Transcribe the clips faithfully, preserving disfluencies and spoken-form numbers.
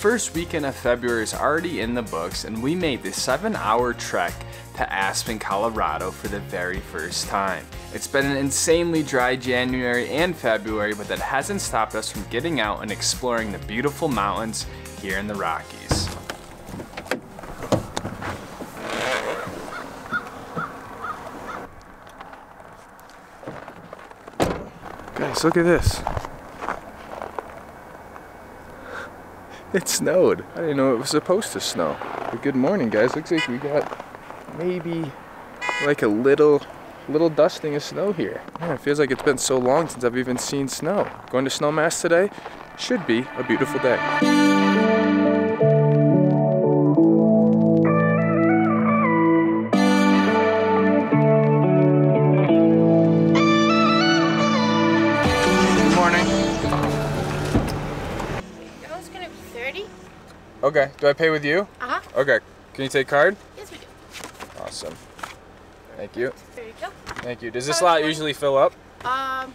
first weekend of February is already in the books, and we made the seven hour trek to Aspen, Colorado for the very first time. It's been an insanely dry January and February, but that hasn't stopped us from getting out and exploring the beautiful mountains here in the Rockies. Guys, look at this. It snowed. I didn't know it was supposed to snow. But good morning, guys. Looks like we got maybe like a little little dusting of snow here. Man, it feels like it's been so long since I've even seen snow. Going to Snowmass today. Should be a beautiful day. Okay, do I pay with you? Uh-huh. Okay, can you take card? Yes, we do. Awesome. Thank you. There you go. Thank you. Does this lot usually fill up? Um,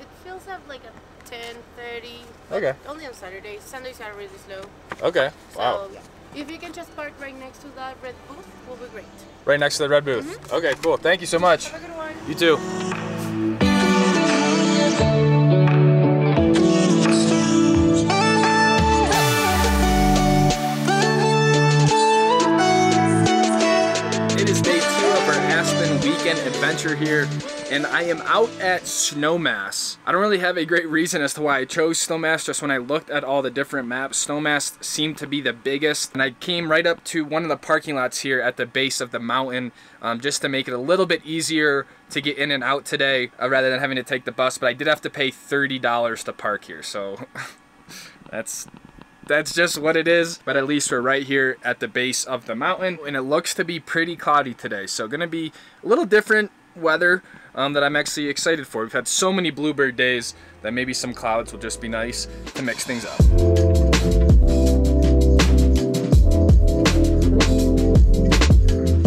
it fills up like a ten, thirty. Okay. Only on Saturdays. Sundays are really slow. Okay, wow. So, yeah. If you can just park right next to that red booth, will be great. Right next to the red booth? Mm-hmm. Okay, cool. Thank you so much. Have a good one. You too. Adventure here, and I am out at Snowmass. I don't really have a great reason as to why I chose Snowmass. Just when I looked at all the different maps, Snowmass seemed to be the biggest, and I came right up to one of the parking lots here at the base of the mountain um, just to make it a little bit easier to get in and out today uh, rather than having to take the bus. But I did have to pay thirty dollars to park here, so that's That's just what it is, but at least we're right here at the base of the mountain, and it looks to be pretty cloudy today, so gonna be a little different weather um, that I'm actually excited for. We've had so many bluebird days that maybe some clouds will just be nice to mix things up.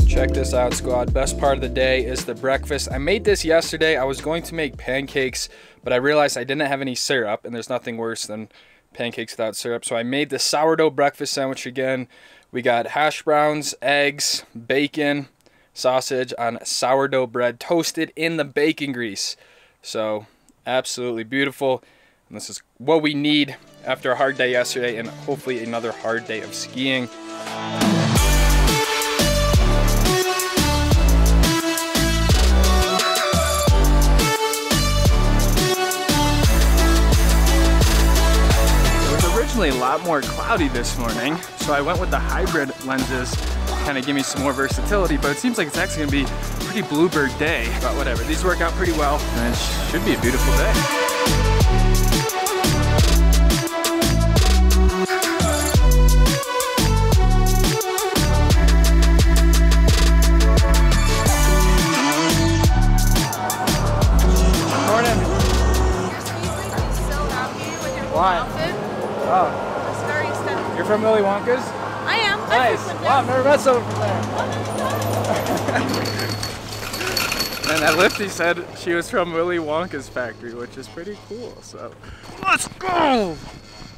Check this out, squad. Best part of the day is the breakfast. I made this yesterday. I was going to make pancakes, but I realized I didn't have any syrup, and there's nothing worse than pancakes without syrup. So I made the sourdough breakfast sandwich again. We got hash browns, eggs, bacon, sausage on sourdough bread, toasted in the bacon grease. So absolutely beautiful. And this is what we need after a hard day yesterday, and hopefully another hard day of skiing. A lot more cloudy this morning, so I went with the hybrid lenses to kind of give me some more versatility, but it seems like it's actually gonna be a pretty bluebird day, but whatever, these work out pretty well and it should be a beautiful day. From Willy Wonka's? I am. Nice. Wow, I've never met someone from there. And that lifty said she was from Willy Wonka's factory, which is pretty cool. So let's go!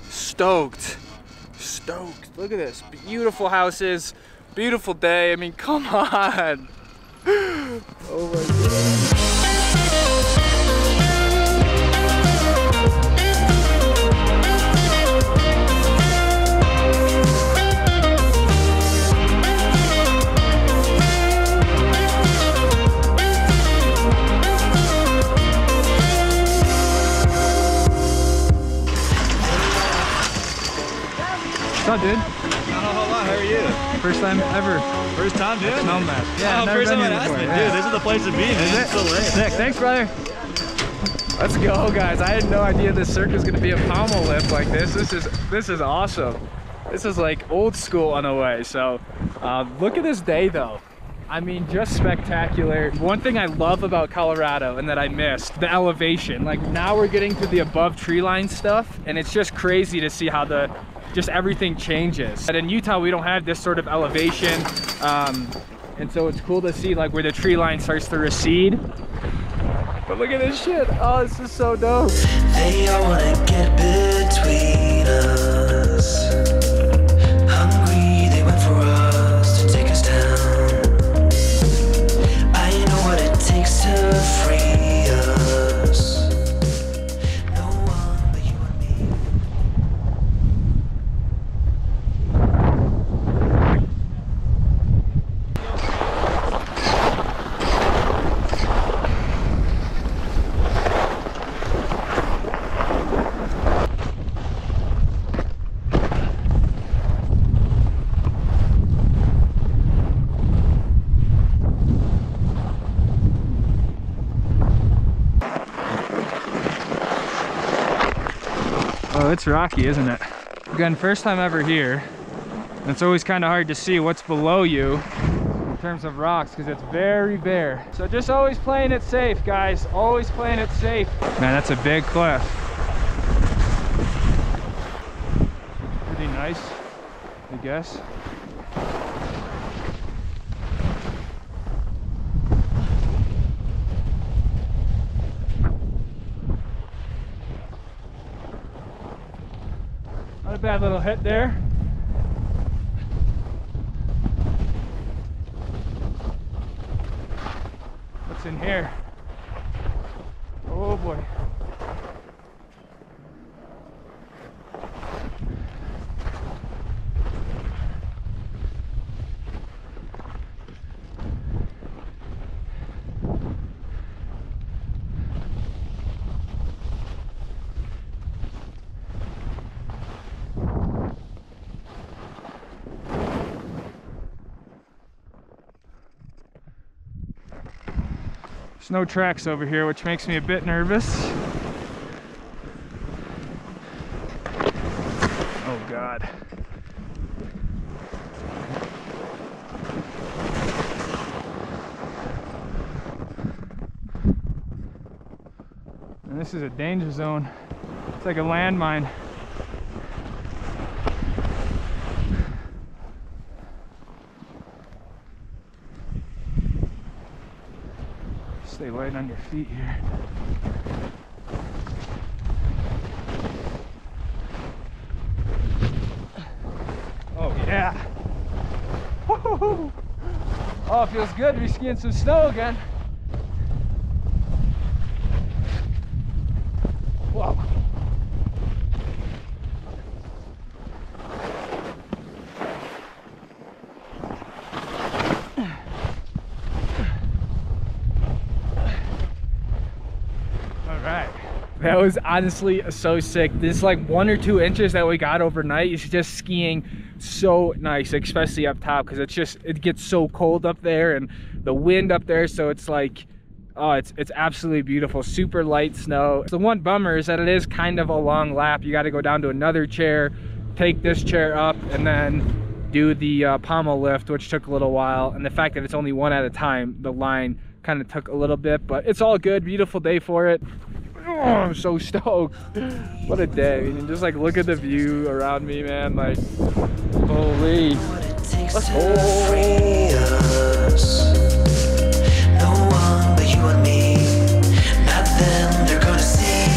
Stoked. Stoked. Look at this. Beautiful houses. Beautiful day. I mean, come on. Oh my god. What's up, dude? Not a whole lot. How are you? First time ever. First time, dude? Snowmass. Yeah, oh, first time in Aspen. Yeah. Dude, this is the place to be, man. Is it? It's so lit. Sick. Thanks, brother. Let's go, guys. I had no idea this circuit was going to be a pommel lift like this. This is this is awesome. This is like old school on a way. So uh, look at this day, though. I mean, just spectacular. One thing I love about Colorado and that I missed, the elevation. Like, now we're getting to the above tree line stuff, and it's just crazy to see how the just everything changes. And in Utah, we don't have this sort of elevation. Um, and so it's cool to see like where the tree line starts to recede. But look at this shit. Oh, this is so dope. They all wanna get between us. it's rocky, isn't it? Again, first time ever here. And it's always kind of hard to see what's below you in terms of rocks because it's very bare. So just always playing it safe, guys. Always playing it safe. Man, that's a big cliff. Pretty nice, I guess. Not a bad little hit there. What's in here? Oh boy. There's no tracks over here, which makes me a bit nervous. Oh God. And this is a danger zone. It's like a landmine. Stay light on your feet here. Oh yeah. Woo-hoo-hoo. Oh, it feels good to be skiing some snow again. Whoa. That was honestly so sick. This like one or two inches that we got overnight is just skiing so nice, especially up top, because it's just, it gets so cold up there and the wind up there. So it's like, oh, it's it's absolutely beautiful. Super light snow. The one bummer is that it is kind of a long lap. You got to go down to another chair, take this chair up, and then do the uh, pommel lift, which took a little while. And the fact that it's only one at a time, the line kind of took a little bit, but it's all good. Beautiful day for it. Oh, I'm so stoked. What a day. And just like look at the view around me, man. Like, holy. Let's go. No one but you and me. Not them, they're gonna see.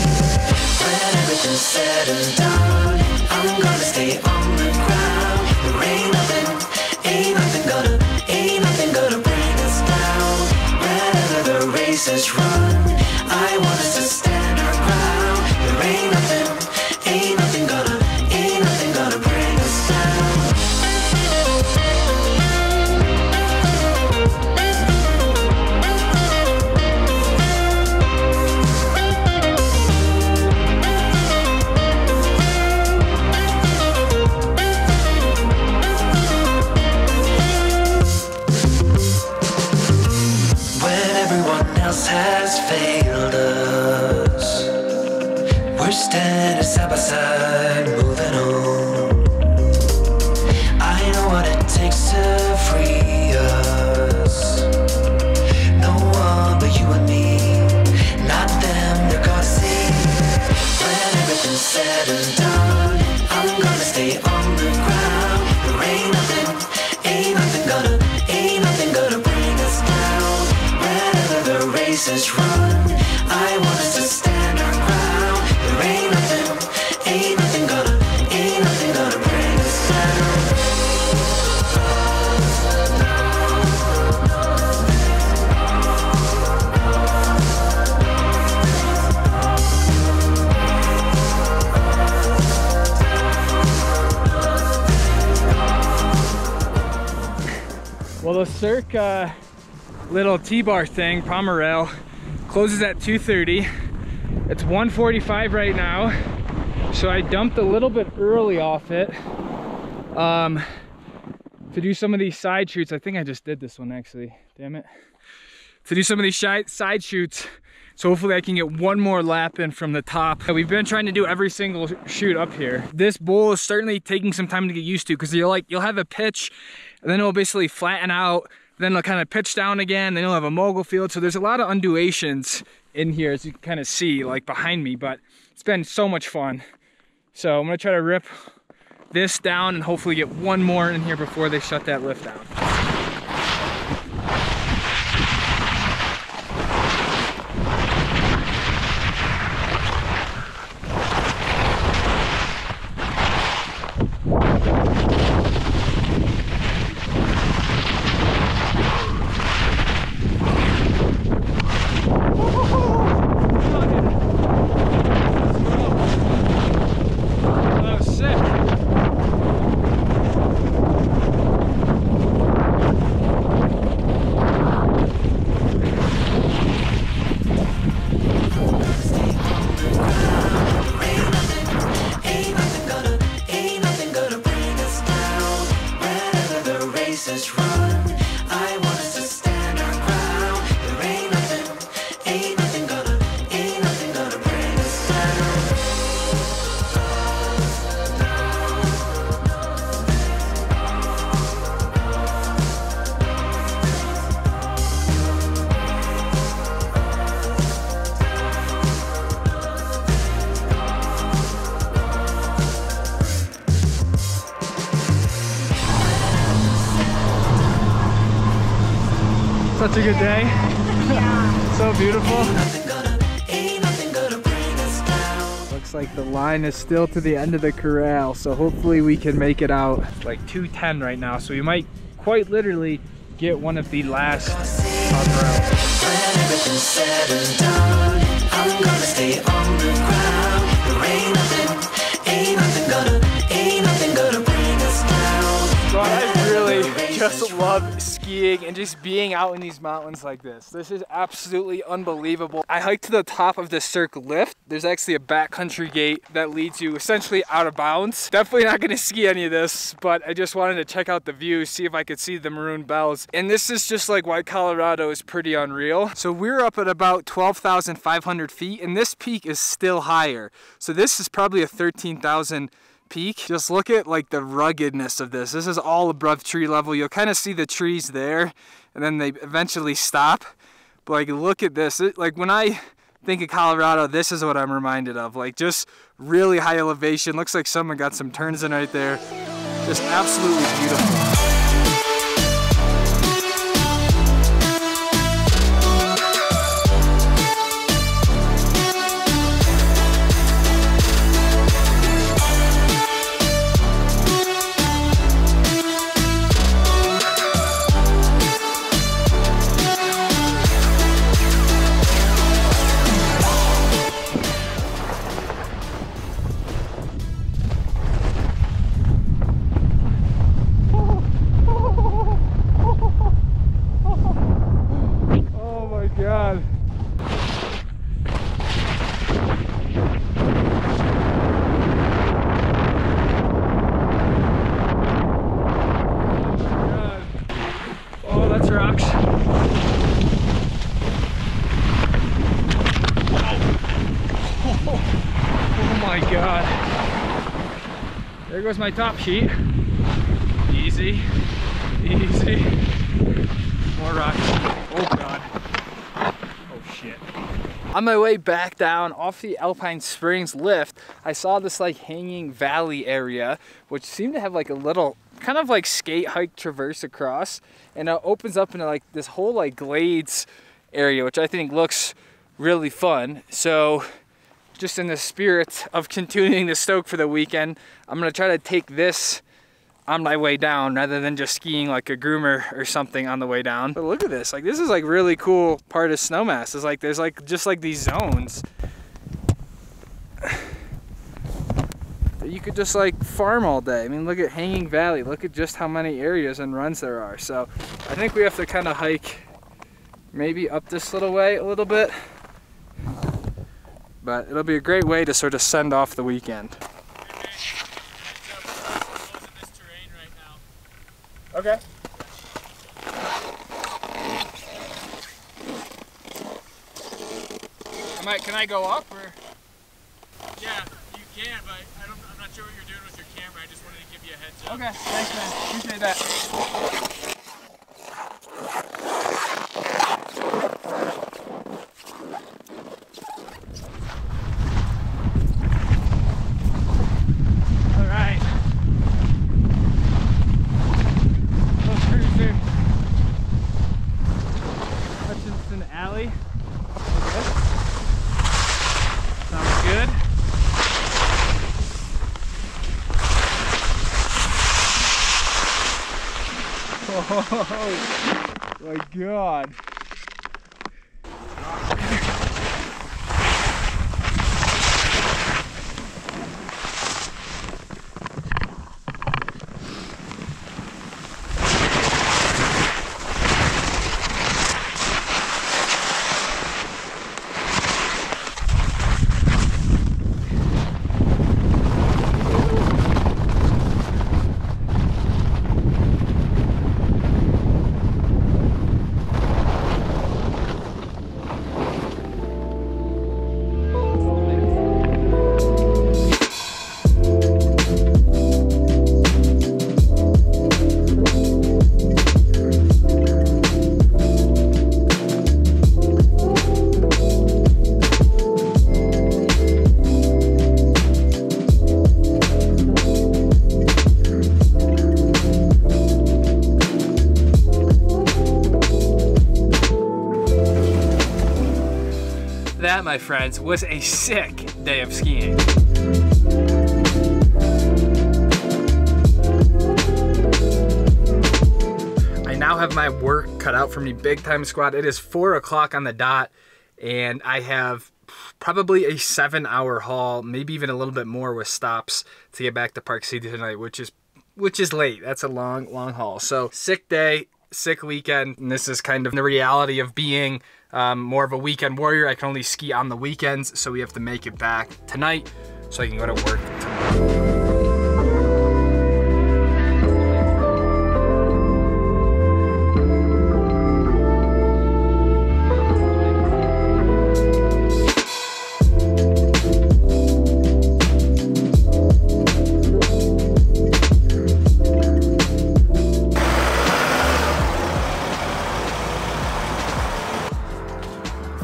When everything's said and done, I'm gonna stay on the ground. There ain't nothing, ain't nothing gonna, ain't nothing gonna bring us down. Whenever the race is run, I want us to stay. Standing side by side, moving on. I know what it takes to free us. No one but you and me. Not them, they're gonna see. When everything's said and done, I'm gonna stay on the ground. There ain't nothing, ain't nothing gonna, ain't nothing gonna bring us down. Whenever the race is run, I want us to stand. Well, the Circa little T-bar thing, Pomerel, closes at two thirty. It's one forty-five right now, so I dumped a little bit early off it um, to do some of these side shoots. I think I just did this one actually, damn it. To do some of these side shoots So hopefully I can get one more lap in from the top. We've been trying to do every single shoot up here. This bowl is certainly taking some time to get used to, because you're like, you'll have a pitch and then it'll basically flatten out. Then it'll kind of pitch down again. Then you'll have a mogul field. So there's a lot of undulations in here, as you can kind of see like behind me, but it's been so much fun. So I'm gonna try to rip this down and hopefully get one more in here before they shut that lift down. Such a good day. Yeah. So beautiful. Looks like the line is still to the end of the corral, so hopefully we can make it out. It's like two ten right now, so we might quite literally get one of the last top rounds. I just love skiing and just being out in these mountains like this. This is absolutely unbelievable. I hiked to the top of the Cirque lift. There's actually a backcountry gate that leads you essentially out of bounds. Definitely not gonna ski any of this, but I just wanted to check out the view, see if I could see the Maroon Bells. And this is just like why Colorado is pretty unreal. So we're up at about twelve thousand five hundred feet, and this peak is still higher. So this is probably a thirteen thousand peak. Just look at like the ruggedness of this. This is all above tree level. You'll kind of see the trees there and then they eventually stop. But like look at this. It, like when I think of Colorado, this is what I'm reminded of. Like just really high elevation. Looks like someone got some turns in right there. Just absolutely beautiful. There goes my top sheet. Easy, easy. More rocks. Oh God. Oh shit. On my way back down off the Alpine Springs lift, I saw this like Hanging Valley area, which seemed to have like a little kind of like skate hike traverse across, and it opens up into like this whole like glades area, which I think looks really fun. So just in the spirit of continuing to stoke for the weekend, I'm gonna try to take this on my way down rather than just skiing like a groomer or something on the way down. But look at this, like this is like really cool part of Snowmass. It's like there's like just like these zones that you could just like farm all day. I mean, look at Hanging Valley. Look at just how many areas and runs there are. So I think we have to kind of hike maybe up this little way a little bit. But it'll be a great way to sort of send off the weekend. Okay. Am I, can I go up or? Yeah, you can, but I don't, I'm not sure what you're doing with your camera. I just wanted to give you a heads up. Okay, thanks man. Appreciate that. Oh my God. That, my friends, was a sick day of skiing. I now have my work cut out for me, big time squad. It is four o'clock on the dot, and I have probably a seven hour haul, maybe even a little bit more with stops to get back to Park City tonight, which is, which is late. That's a long, long haul. So sick day, sick weekend, and this is kind of the reality of being Um, more of a weekend warrior. I can only ski on the weekends, so we have to make it back tonight so I can go to work tomorrow.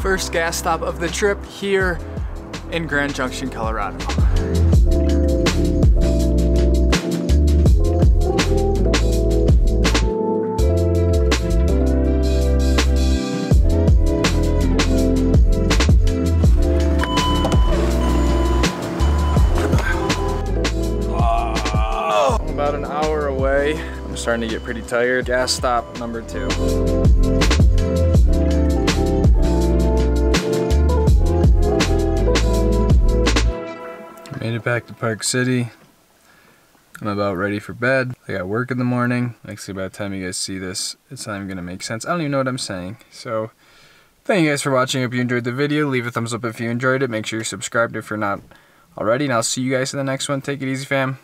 First gas stop of the trip here in Grand Junction, Colorado. Oh. I'm about an hour away. I'm starting to get pretty tired. Gas stop number two. Made it back to Park City. I'm about ready for bed. I got work in the morning. Actually, by the time you guys see this, it's not even gonna make sense. I don't even know what I'm saying. So, thank you guys for watching. If you enjoyed the video, leave a thumbs up if you enjoyed it. Make sure you're subscribed if you're not already, and I'll see you guys in the next one. Take it easy, fam.